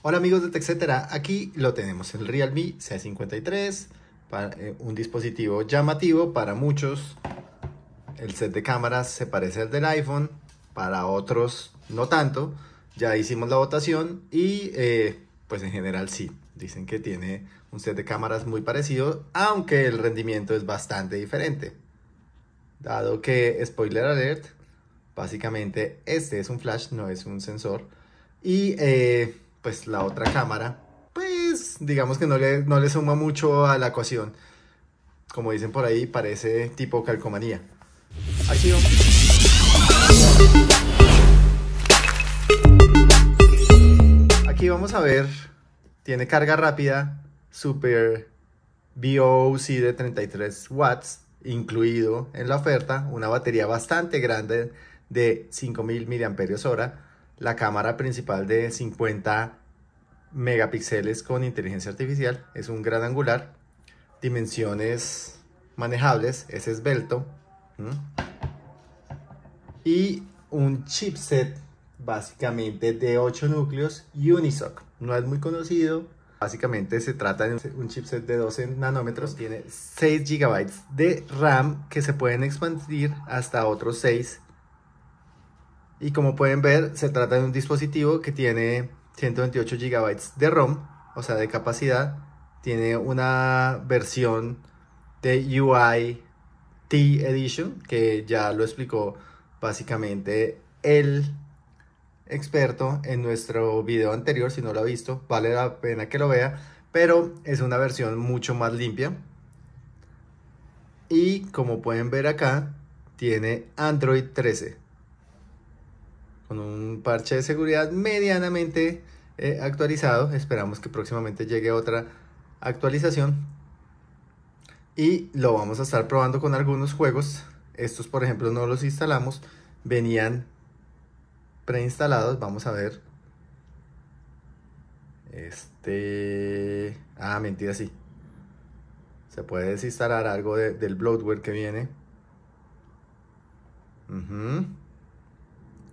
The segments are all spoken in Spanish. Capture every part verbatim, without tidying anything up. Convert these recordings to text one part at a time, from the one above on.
Hola amigos de TechCetera, aquí lo tenemos, el Realme C cincuenta y tres, para, eh, un dispositivo llamativo para muchos. El set de cámaras se parece al del iPhone, para otros no tanto. Ya hicimos la votación y eh, pues en general sí, dicen que tiene un set de cámaras muy parecido, aunque el rendimiento es bastante diferente. Dado que, spoiler alert, básicamente este es un flash, no es un sensor. Y eh, pues la otra cámara, pues digamos que no le, no le suma mucho a la ecuación. Como dicen por ahí, parece tipo calcomanía. Acción. Aquí vamos a ver, tiene carga rápida, SuperVOOC de treinta y tres watts, incluido en la oferta, una batería bastante grande de cinco mil miliamperios hora, la cámara principal de cincuenta megapíxeles con inteligencia artificial, es un gran angular, dimensiones manejables, es esbelto, ¿Mm? y un chipset básicamente de ocho núcleos Unisoc, no es muy conocido. Básicamente se trata de un chipset de doce nanómetros, tiene seis gigabytes de RAM que se pueden expandir hasta otros seis. Y como pueden ver, se trata de un dispositivo que tiene ciento veintiocho gigabytes de ROM, o sea de capacidad. Tiene una versión de U I T Edition que ya lo explicó básicamente el experto en nuestro video anterior. Si no lo ha visto, vale la pena que lo vea, pero es una versión mucho más limpia. Y como pueden ver acá, tiene Android trece con un parche de seguridad medianamente eh, actualizado. Esperamos que próximamente llegue otra actualización y lo vamos a estar probando con algunos juegos. Estos, por ejemplo, no los instalamos, venían preinstalados. Vamos a ver. Este... Ah, mentira, sí. Se puede desinstalar algo de, del bloatware que viene. Uh-huh.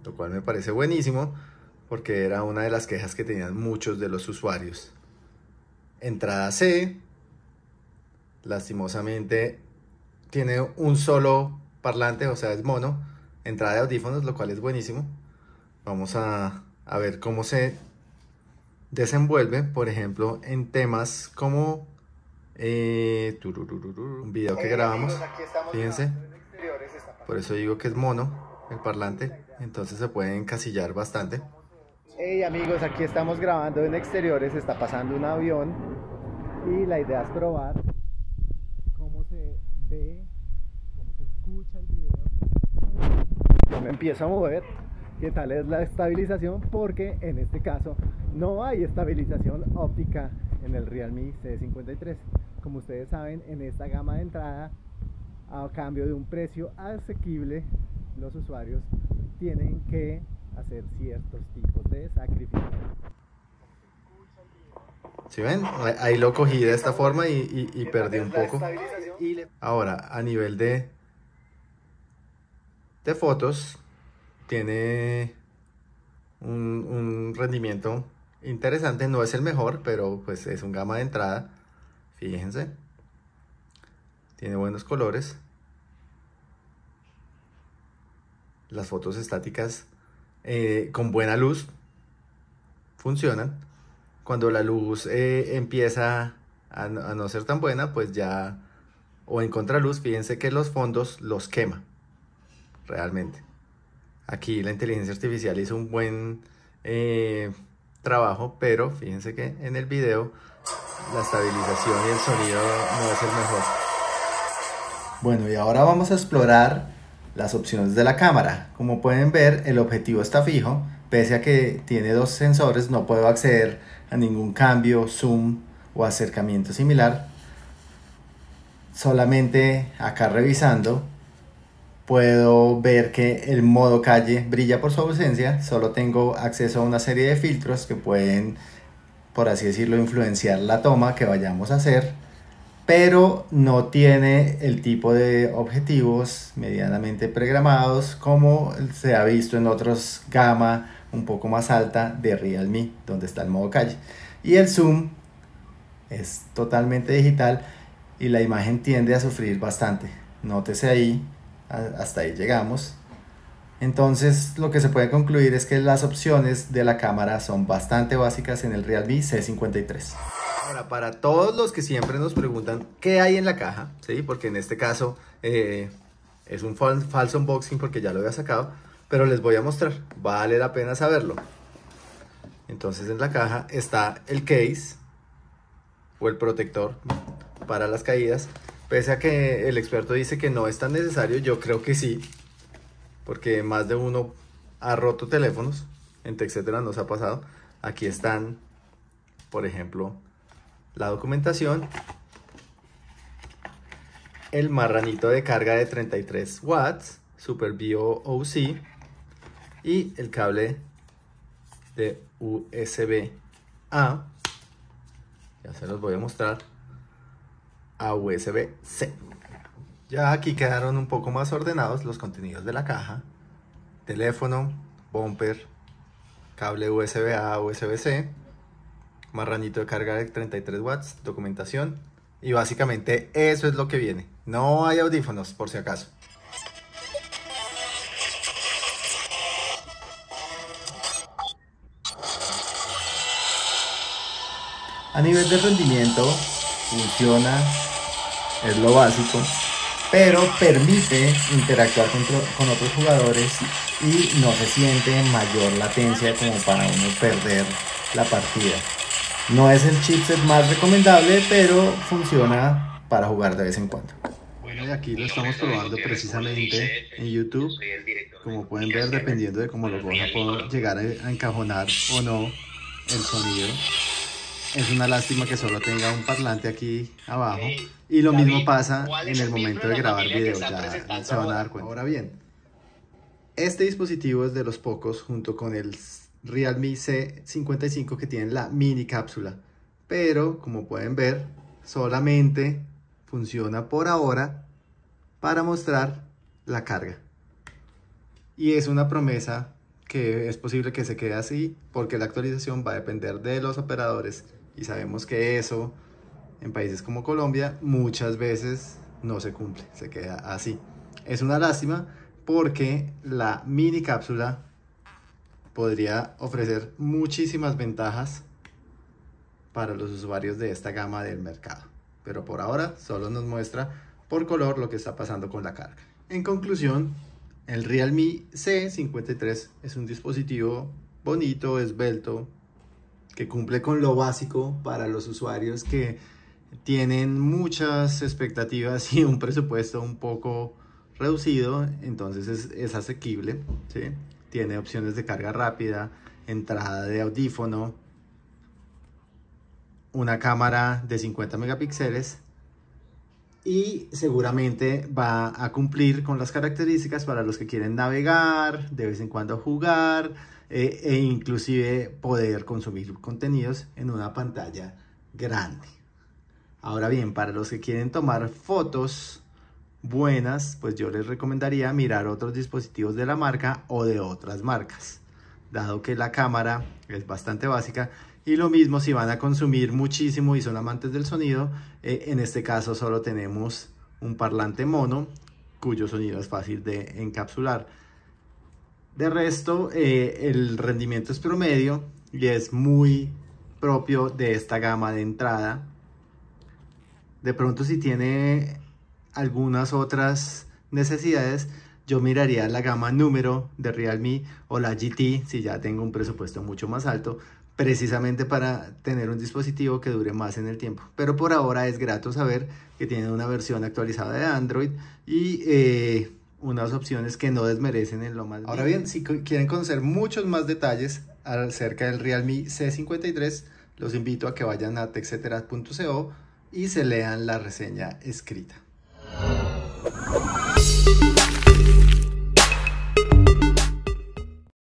Lo cual me parece buenísimo, porque era una de las quejas que tenían muchos de los usuarios. Entrada C. Lastimosamente tiene un solo parlante, o sea, es mono. Entrada de audífonos, lo cual es buenísimo. Vamos a, a ver cómo se desenvuelve, por ejemplo, en temas como eh, un video que grabamos. Fíjense, por eso digo que es mono el parlante, entonces se puede encasillar bastante. Hey amigos, aquí estamos grabando en exteriores, está pasando un avión y la idea es probar cómo se ve, cómo se escucha el video. Yo me empiezo a mover. ¿Qué tal es la estabilización? Porque en este caso no hay estabilización óptica en el Realme C cincuenta y tres. Como ustedes saben, en esta gama de entrada, a cambio de un precio asequible, los usuarios tienen que hacer ciertos tipos de sacrificios. ¿Sí ven? Ahí lo cogí de esta forma y, y, y perdí un poco. Ahora, a nivel de, de fotos, tiene un, un rendimiento interesante, no es el mejor, pero pues es un gama de entrada. Fíjense, tiene buenos colores. Las fotos estáticas eh, con buena luz funcionan. Cuando la luz eh, empieza a, a no ser tan buena, pues ya, o en contraluz, fíjense que los fondos los quema realmente. Aquí la inteligencia artificial hizo un buen eh, trabajo, pero fíjense que en el video la estabilización y el sonido no es el mejor. Bueno, y ahora vamos a explorar las opciones de la cámara. Como pueden ver, el objetivo está fijo, pese a que tiene dos sensores, no puedo acceder a ningún cambio, zoom o acercamiento similar. Solamente acá revisando, puedo ver que el modo calle brilla por su ausencia. Solo tengo acceso a una serie de filtros que pueden, por así decirlo, influenciar la toma que vayamos a hacer, pero no tiene el tipo de objetivos medianamente programados como se ha visto en otros gama un poco más alta de Realme, donde está el modo calle. Y el zoom es totalmente digital y la imagen tiende a sufrir bastante. Nótese ahí, hasta ahí llegamos. Entonces lo que se puede concluir es que las opciones de la cámara son bastante básicas en el Realme C cincuenta y tres. Ahora, para todos los que siempre nos preguntan qué hay en la caja, ¿sí? Porque en este caso eh, es un fal falso unboxing porque ya lo había sacado, pero les voy a mostrar, vale la pena saberlo. Entonces en la caja está el case o el protector para las caídas, pese a que el experto dice que no es tan necesario. Yo creo que sí, porque más de uno ha roto teléfonos, en TechCetera nos ha pasado. Aquí están, por ejemplo, la documentación, el marranito de carga de treinta y tres watts, SuperVOOC, y el cable de U S B A, ya se los voy a mostrar, a U S B C. Ya aquí quedaron un poco más ordenados los contenidos de la caja: teléfono, bumper, cable U S B A, U S B C, marranito de carga de treinta y tres watts, documentación, y básicamente eso es lo que viene. No hay audífonos, por si acaso. A nivel de rendimiento, funciona, es lo básico, pero permite interactuar con, con otros jugadores y no se siente mayor latencia como para uno perder la partida. No es el chipset más recomendable, pero funciona para jugar de vez en cuando. Bueno, y aquí lo estamos probando precisamente en YouTube. Como pueden ver, dependiendo de cómo lo coja, puedo llegar a encajonar o no el sonido. Es una lástima que solo tenga un parlante aquí abajo. Y lo mismo pasa en el momento de grabar video, ya se van a dar cuenta. Ahora bien, este dispositivo es de los pocos, junto con el Realme C cincuenta y cinco, que tienen la mini cápsula. Pero, como pueden ver, solamente funciona por ahora para mostrar la carga. Y es una promesa que es posible que se quede así, porque la actualización va a depender de los operadores. Y sabemos que eso, en países como Colombia, muchas veces no se cumple, se queda así. Es una lástima porque la mini cápsula podría ofrecer muchísimas ventajas para los usuarios de esta gama del mercado. Pero por ahora solo nos muestra por color lo que está pasando con la carga. En conclusión, el Realme C cincuenta y tres es un dispositivo bonito, esbelto, que cumple con lo básico para los usuarios que tienen muchas expectativas y un presupuesto un poco reducido. Entonces es, es asequible, ¿sí? Tiene opciones de carga rápida, entrada de audífono, una cámara de cincuenta megapíxeles, y seguramente va a cumplir con las características para los que quieren navegar, de vez en cuando jugar, eh, e inclusive poder consumir contenidos en una pantalla grande. Ahora bien, para los que quieren tomar fotos buenas, pues yo les recomendaría mirar otros dispositivos de la marca o de otras marcas, dado que la cámara es bastante básica. Y lo mismo si van a consumir muchísimo y son amantes del sonido, eh, en este caso solo tenemos un parlante mono cuyo sonido es fácil de encapsular. De resto, eh, el rendimiento es promedio y es muy propio de esta gama de entrada. De pronto, si tiene algunas otras necesidades, yo miraría la gama número de Realme o la G T si ya tengo un presupuesto mucho más alto, precisamente para tener un dispositivo que dure más en el tiempo. Pero por ahora es grato saber que tienen una versión actualizada de Android y eh, unas opciones que no desmerecen en lo más mínimo. Ahora bien, si quieren conocer muchos más detalles acerca del Realme C cincuenta y tres, los invito a que vayan a techcetera punto co y se lean la reseña escrita.